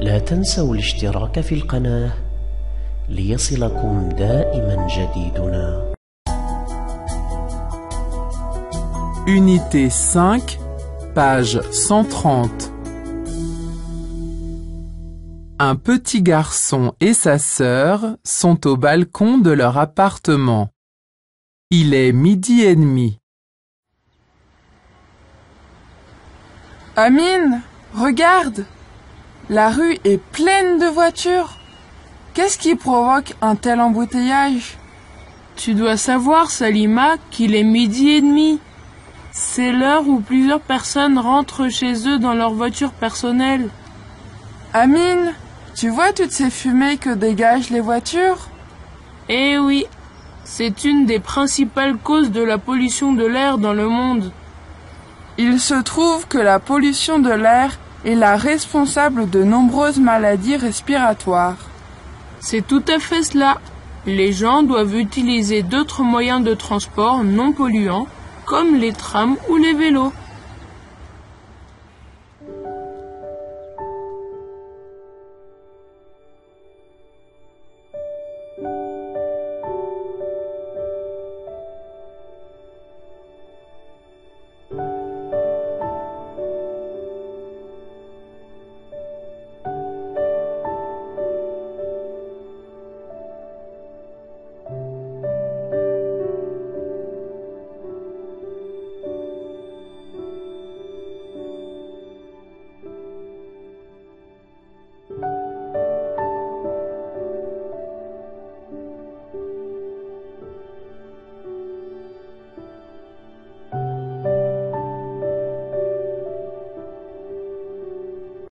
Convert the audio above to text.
لا تنسوا الاشتراك في القناة ليصلكم دائما جديدنا. Unité 5, page 130. Un petit garçon et sa sœur sont au balcon de leur appartement. Il est 12h30. Amine, regarde! La rue est pleine de voitures. Qu'est-ce qui provoque un tel embouteillage? Tu dois savoir, Salima, qu'il est 12h30. C'est l'heure où plusieurs personnes rentrent chez eux dans leur voiture personnelle. Amine, tu vois toutes ces fumées que dégagent les voitures? Eh oui, c'est une des principales causes de la pollution de l'air dans le monde. Il se trouve que la pollution de l'air est la responsable de nombreuses maladies respiratoires. C'est tout à fait cela. Les gens doivent utiliser d'autres moyens de transport non polluants, comme les trams ou les vélos.